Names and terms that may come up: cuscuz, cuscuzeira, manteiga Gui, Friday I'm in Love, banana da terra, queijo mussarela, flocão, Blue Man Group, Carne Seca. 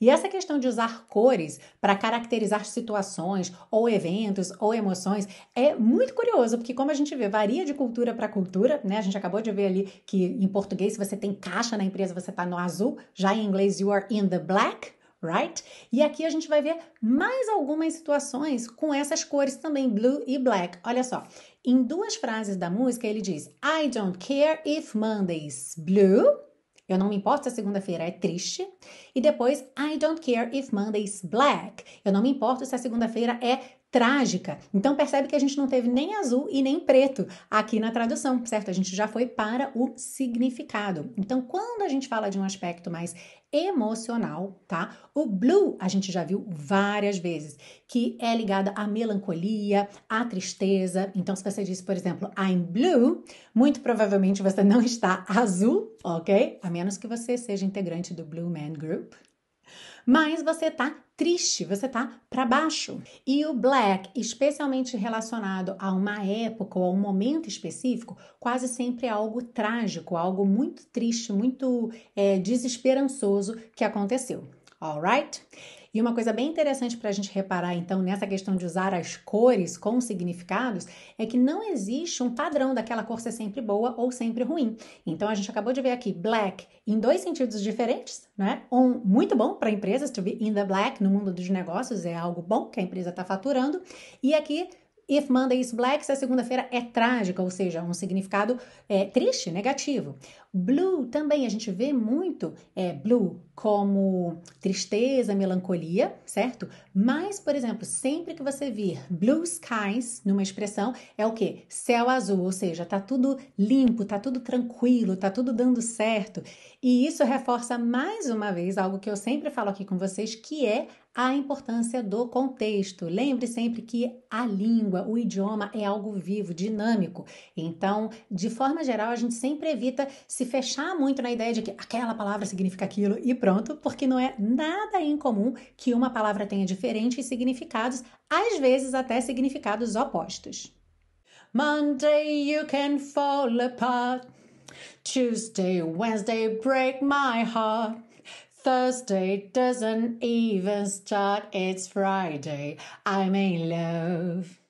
E essa questão de usar cores para caracterizar situações ou eventos ou emoções é muito curioso, porque como a gente vê, varia de cultura para cultura, né? A gente acabou de ver ali que em português, se você tem caixa na empresa, você está no azul, já em inglês, you are in the black, right? E aqui a gente vai ver mais algumas situações com essas cores também, blue e black. Olha só, em duas frases da música ele diz, I don't care if Monday's blue, eu não me importo se a segunda-feira é triste. E depois, I don't care if Monday's black. Eu não me importo se a segunda-feira é trágica. Então, percebe que a gente não teve nem azul e nem preto aqui na tradução, certo? A gente já foi para o significado. Então, quando a gente fala de um aspecto mais emocional, tá? O blue, a gente já viu várias vezes, que é ligada à melancolia, à tristeza. Então, se você diz, por exemplo, I'm blue, muito provavelmente você não está azul, ok? A menos que você seja integrante do Blue Man Group. Mas você tá triste, você tá pra baixo. E o black, especialmente relacionado a uma época ou a um momento específico, quase sempre é algo trágico, algo muito triste, muito desesperançoso que aconteceu. Alright? E uma coisa bem interessante para a gente reparar, então, nessa questão de usar as cores com significados, é que não existe um padrão daquela cor ser sempre boa ou sempre ruim. Então, a gente acabou de ver aqui black em dois sentidos diferentes, né? Um muito bom para empresas, to be in the black, no mundo dos negócios, é algo bom que a empresa está faturando. E aqui, if Monday is black, se a segunda-feira é trágica, ou seja, um significado triste, negativo. Blue também, a gente vê muito blue como tristeza, melancolia, certo? Mas, por exemplo, sempre que você vir blue skies numa expressão, é o quê? Céu azul, ou seja, tá tudo limpo, tá tudo tranquilo, tá tudo dando certo. E isso reforça mais uma vez algo que eu sempre falo aqui com vocês, que é a importância do contexto. Lembre sempre que a língua, o idioma é algo vivo, dinâmico. Então, de forma geral, a gente sempre evita se fechar muito na ideia de que aquela palavra significa aquilo e pronto, porque não é nada incomum que uma palavra tenha diferentes significados, às vezes até significados opostos. Monday you can fall apart, Tuesday, Wednesday break my heart, Thursday doesn't even start, it's Friday, I'm in love.